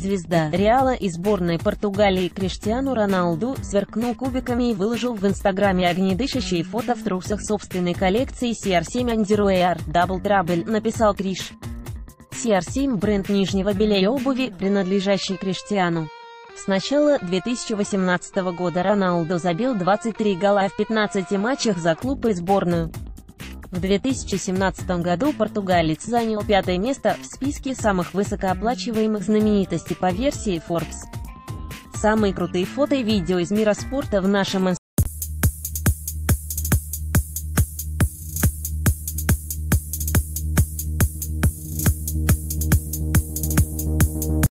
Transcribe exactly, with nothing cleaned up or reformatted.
Звезда Реала и сборной Португалии Криштиану Роналду сверкнул кубиками и выложил в инстаграме огнедышащие фото в трусах собственной коллекции си ар семь Under Air. Double Trouble, написал Криш. си ар семь – бренд нижнего белья и обуви, принадлежащий Криштиану. С начала две тысячи восемнадцатого года Роналду забил двадцать три гола в пятнадцати матчах за клуб и сборную. В две тысячи семнадцатом году португалец занял пятое место в списке самых высокооплачиваемых знаменитостей по версии Forbes. Самые крутые фото и видео из мира спорта в нашем инстаграме.